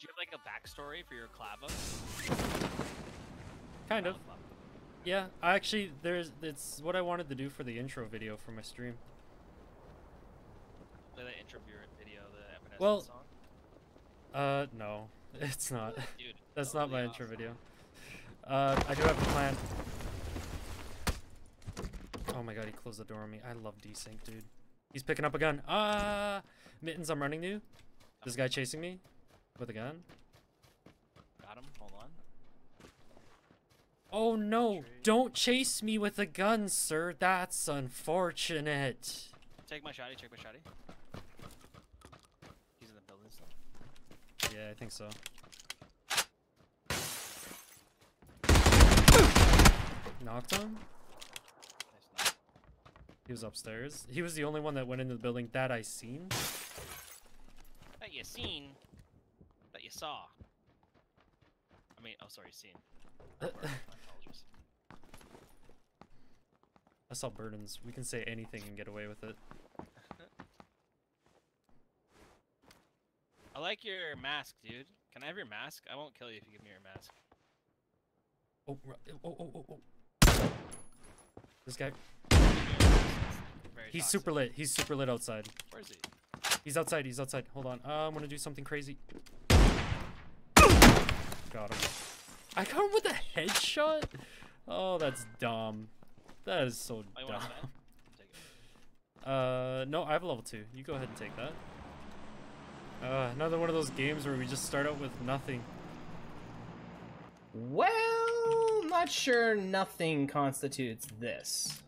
Do you have like a backstory for your clava? Kind of. Yeah, actually, it's what I wanted to do for the intro video for my stream. Play that intro video, the FBSS song? No, it's not. Dude, that's totally not my intro video. I do have a plan. Oh my god, he closed the door on me. I love desync, dude. He's picking up a gun. Ah, Mittens, I'm running to you. This guy chasing me with a gun. Got him. Hold on. Oh no, don't chase me with a gun, sir. That's unfortunate. Take my shotty, check my shotty. He's in the building still. Yeah, I think so. Knocked him? Nice knock. He was upstairs. He was the only one that went into the building that I seen. That you seen? That you saw? I mean, oh sorry, seen. I saw burdens. We can say anything and get away with it. I like your mask, dude. Can I have your mask? I won't kill you if you give me your mask. Oh, oh. This guy. He's super lit. He's super lit outside. Where is he? He's outside. He's outside. Hold on. I'm gonna do something crazy. Got him. I got him with a headshot? Oh, that's dumb. That is so dumb. No, I have a level 2. You go ahead and take that. Another one of those games where we just start out with nothing. Well, not sure nothing constitutes this.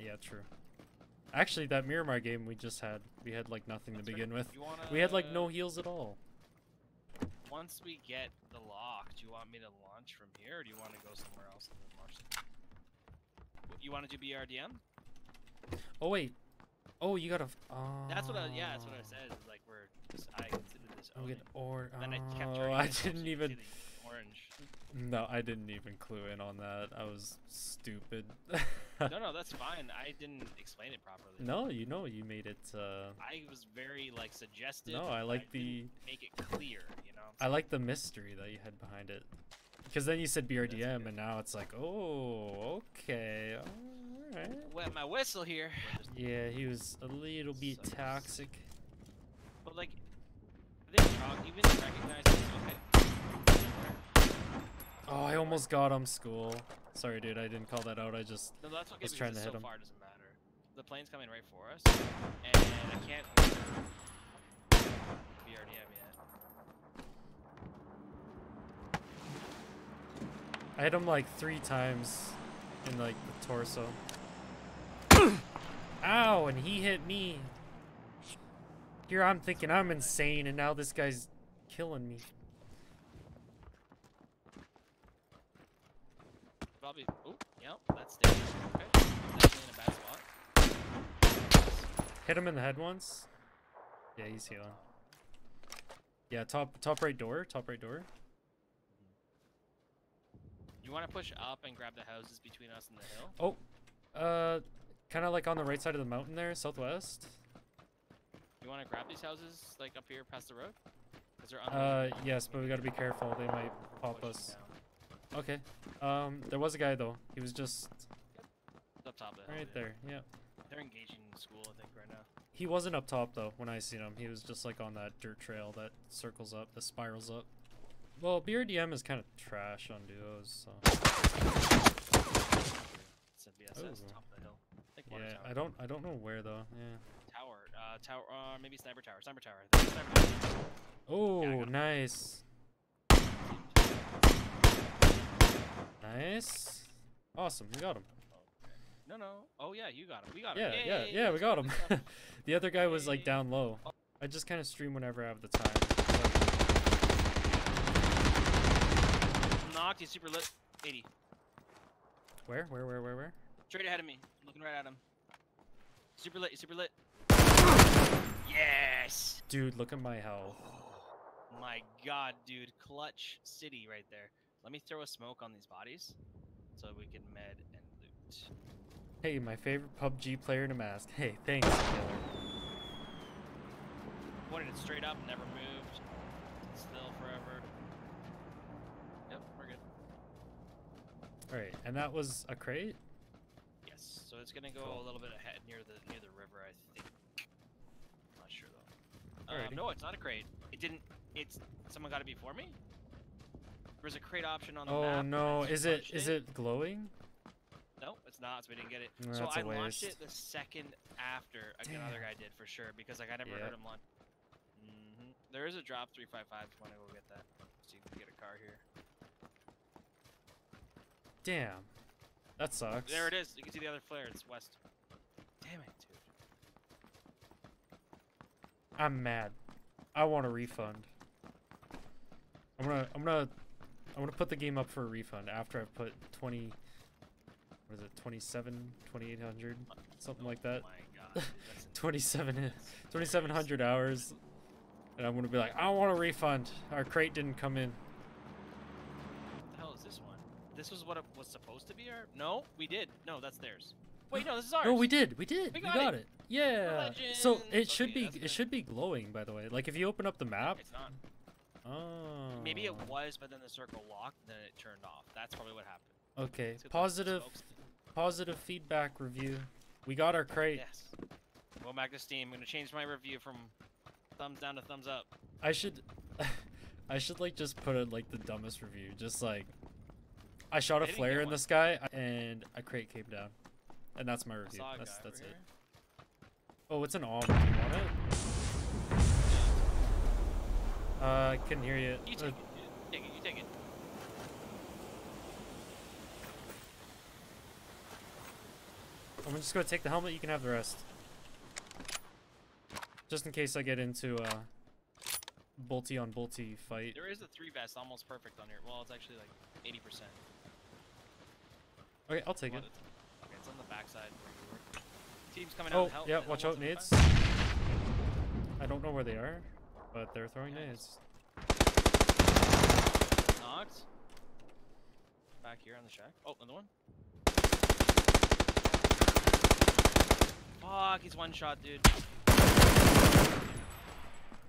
Yeah, true. Actually, that Miramar game we just had, we had like nothing to begin with. We had like no heals at all. Once we get the lock, do you want me to launch from here, or do you want to go somewhere else and then launch something? You want to do BRDM? Oh wait. Oh, you gotta. That's what I. Yeah, that's what I said. Is like we're. Just, I considered this. Or. Then I kept trying. I didn't even. Orange. No, I didn't even clue in on that. I was stupid. No, that's fine. I didn't explain it properly. No, you know, you made it. I was very like suggestive. No, I like the. Make it clear, you know. I like the mystery that you had behind it, because then you said BRDM, and now it's like, oh, okay. All right. Wet my whistle here. Yeah, he was a little bit toxic. But like, I think even recognizing. Okay. Oh, I almost got him. School. Sorry, dude. I didn't call that out. I just was trying to hit him. So far, doesn't matter. The plane's coming right for us, and I can't BRDM yet. I hit him like 3 times in like the torso. Ow! And he hit me. Here I'm thinking I'm insane, and now this guy's killing me. Probably. Oh, yeah, that's dangerous. Okay, I'm definitely in a bad spot. Hit him in the head once. Yeah, he's healing. Yeah, top right door. Top right door. You want to push up and grab the houses between us and the hill? Oh, kind of like on the right side of the mountain there, southwest. You want to grab these houses like up here past the road? Yes, but we gotta be careful. They might pop us. Okay. There was a guy though. He was just up top there. Right there. Yep. They're engaging in school, I think, right now. He wasn't up top though. When I seen him, he was just like on that dirt trail that circles up, that spirals up. Well, BRDM is kind of trash on duos. So. It's FBSS, top of the hill. Yeah, I don't know where though. Yeah. Tower. Maybe sniper tower. Sniper tower. Oh, yeah, nice. Nice. Awesome, we got him. No. Oh yeah, you got him. We got him. Yeah, we got him. The other guy was like down low. I just kind of stream whenever I have the time. Knocked, he's super lit. 80. Where? Straight ahead of me. Looking right at him. Super lit, super lit. Yes! Dude, look at my health. Oh, my god, dude. Clutch City right there. Let me throw a smoke on these bodies so we can med and loot. Hey, my favorite PUBG player in a mask. Hey, thanks, killer. pointed it straight up, never moved. Still forever. Yep, we're good. Alright, and that was a crate? Yes, so it's gonna go cool. A little bit ahead near the river, I think. I'm not sure though. No, it's not a crate. It didn't, it's, someone got it before me? There's a crate option on the map. Oh no, is it glowing? No, it's not, so we didn't get it. No, so I launched it the second after another guy did for sure, because like I never heard him launch. Mm-hmm. There is a drop 355 if you want to go get that. So you can get a car here. Damn. That sucks. There it is. You can see the other flare. It's west. Damn it, dude. I'm mad. I want a refund. I'm gonna put the game up for a refund after I've put 20. What is it? 27, 2800, something like that. Oh my God, 2700 hours, and I'm gonna be like, I want a refund. Our crate didn't come in. What the hell is this one? This was what it was supposed to be. Our no, we did. No, that's theirs. Wait, no, this is ours. No, we did. We got it. Yeah. Legend. So it should be. It should be glowing, by the way. Like if you open up the map. It's not. Oh. Maybe it was, but then the circle locked, and then it turned off. That's probably what happened. Okay. Positive feedback review. We got our crate. Yes. Go back to Steam. I'm gonna change my review from thumbs down to thumbs up. I should like just put in like the dumbest review. Just like, I shot a flare in the sky and a crate came down, and that's my review. That's it. Oh, it's an AWM. Do you want it? I couldn't hear you. You take it. Take it. You take it. I'm just gonna take the helmet, you can have the rest. Just in case I get into a bolty on bolty fight. There is a 3 vest almost perfect on here. Well, it's actually like 80%. Okay, I'll take it. Okay, it's on the backside where you were. Team's coming out. Oh, yeah, watch out, nades. I don't know where they are, but they're throwing nades. Knocked. Back here on the shack. Oh, another one. Fuck, he's one shot, dude. That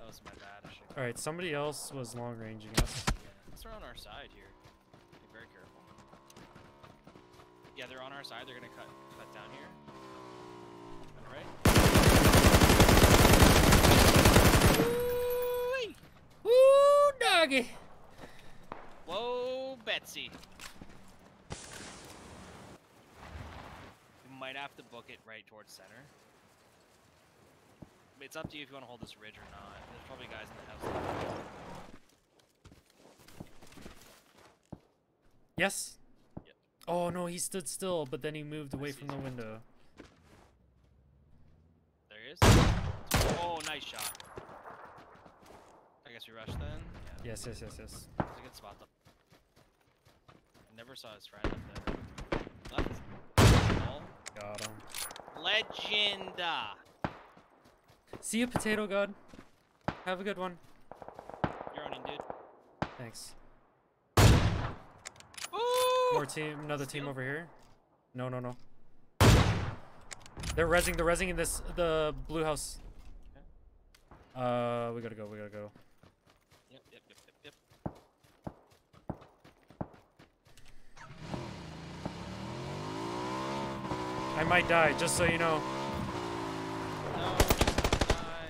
was my bad. Alright, somebody else was long ranging us. Yeah, they're on our side here. Be very careful. Yeah, they're on our side. They're gonna cut down here. Alright. Woo-wee! Woo, doggy! Whoa, Betsy. Might have to book it right towards center. It's up to you if you want to hold this ridge or not. There's probably guys in the house. Yes. Yep. Oh no, he stood still, but then he moved away from the window. There he is. Oh, nice shot. I guess we rushed then. Yeah. Yes. That's a good spot though. I never saw his friend up there. Left. Got him. Legenda. See you, Potato God. Have a good one. You're on in, dude. Thanks. Ooh! More team, another team over here. No. They're rezzing in the blue house. Okay. We gotta go. Yep. I might die, just so you know. No, die.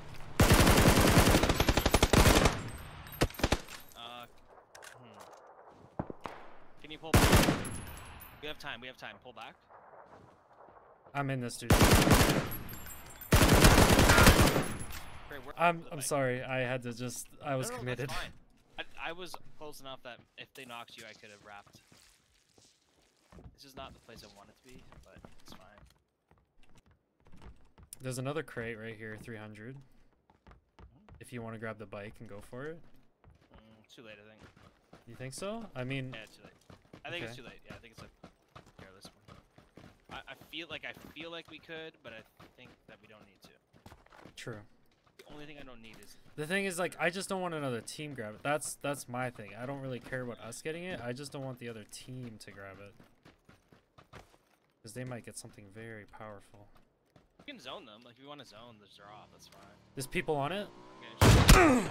Can you pull back? We have time. Pull back. I'm in this, dude. I'm sorry. I had to just... I was committed. That's fine. I was close enough that if they knocked you, I could have wrapped. This is not the place I want it to be, but it's fine. There's another crate right here, 300. If you want to grab the bike and go for it. Too late, I think. You think so? I mean... Yeah, it's too late. I think it's too late. Yeah, I think it's a careless one. I feel like we could, but I think that we don't need to. True. The only thing I don't need is... The thing is, like, I just don't want another team grab it. That's my thing. I don't really care about us getting it. I just don't want the other team to grab it. Because they might get something very powerful. You can zone them. Like, if you want to zone the drop, that's fine. There's people on it? Okay, Now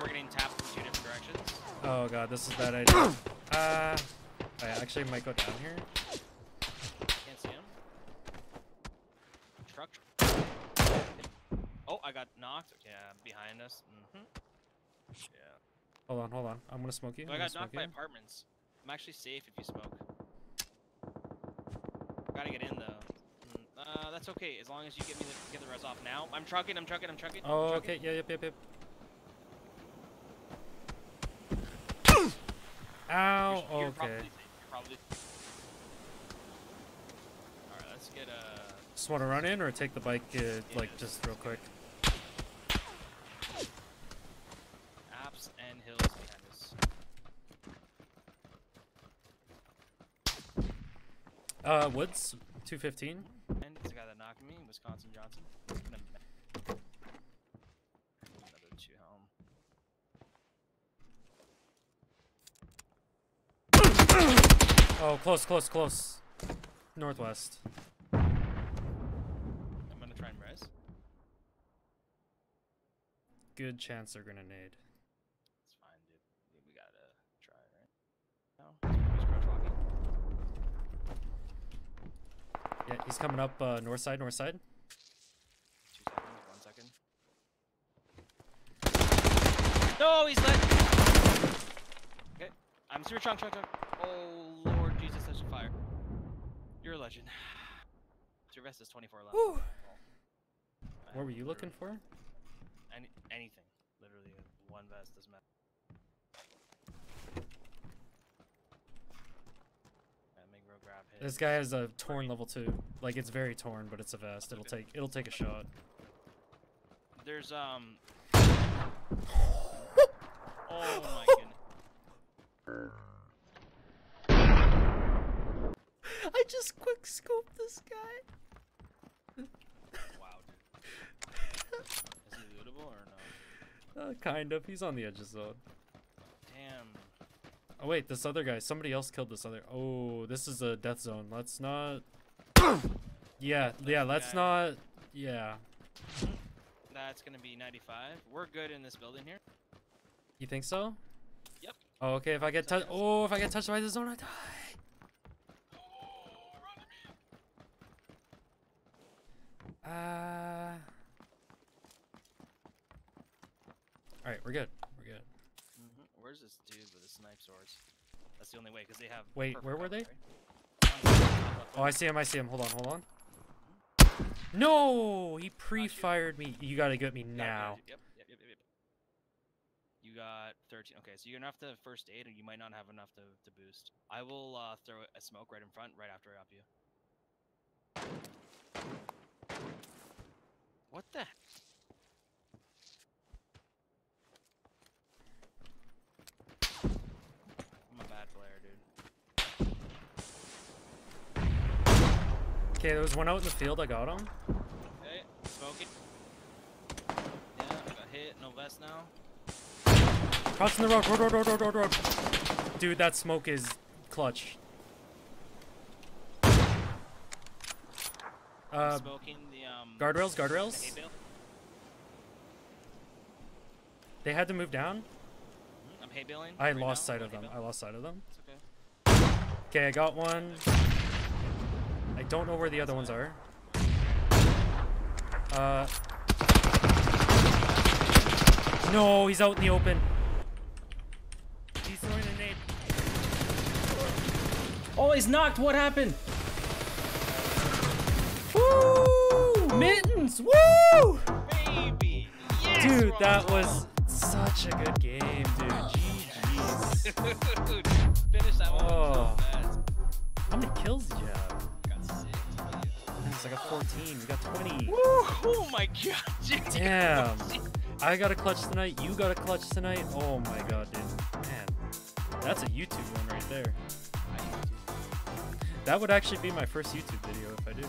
we're getting tapped from two different directions. Oh god, this is a bad idea. I actually might go down here. Can't see him. Truck. Oh, I got knocked. Yeah, behind us. Mm-hmm. Yeah. Hold on. I'm gonna smoke you. So I got knocked by apartments. I'm actually safe if you smoke. Gotta get in though. That's okay as long as you get the res off now. I'm trucking. Oh, okay. Yep. Ow, you're okay. Probably... Alright, let's get a... Just want to run in or take the bike, like, just real quick? Apps and hills behind us. Woods, 215. And it's the guy that knocked me, Wisconsin Johnson. Another two home. Oh, close. Northwest. I'm gonna try and res. Good chance they're gonna nade. It's fine, dude. We gotta try, right? No? Yeah, he's coming up north side. 2 seconds, 1 second. No, he's left! Okay, I'm super chunk. Oh, Lord. Jesus, such a fire. You're a legend. To rest is 24 left. Well, what were you looking for? Anything. Literally, one vest doesn't matter. Grab hit. This guy has a torn level 2. Like, it's very torn, but it's a vest. It'll take a shot. There's Oh my goodness. I just quick scoped this guy. Wow, dude. Is he lootable or no? Kind of. He's on the edge of zone. Damn. Oh wait, this other guy. Somebody else killed this other. Oh, this is a death zone. Let's not. Let's not. Yeah. That's gonna be 95. We're good in this building here. You think so? Yep. Oh, okay. If I get touched by the zone, I die. All right, we're good. Mm-hmm. Where's this dude with the snipe swords? That's the only way, because they have. Wait, where were they? Right? Oh, I see him. Hold on. No, he pre-fired me. You gotta get me now. Yep. You got 13. Okay, so you're gonna have to first aid, or you might not have enough to boost. I will throw a smoke right in front, right after I up you. What the? I'm a bad player, dude. Okay, there was one out in the field. I got him. Okay, smoking. Yeah, I got hit. No vest now. Crossing the road. Dude, that smoke is clutch. Smoking the guardrails. They had to move down. I'm hay baling. I lost sight of them. It's okay. Okay, I got one. I don't know where the other ones are. No, he's out in the open. He's throwing a nade. Oh, he's knocked. What happened? Mittens! Woo! Baby! Yes, dude, that was such a good game, dude. GG's. Dude, finish that one. Oh. How many kills did you have? Got 6. I got 14. You got 20. Woo! Oh my god, dude. Damn. I got a clutch tonight. You got a clutch tonight. Oh my god, dude. Man. That's a YouTube one right there. That would actually be my first YouTube video if I do.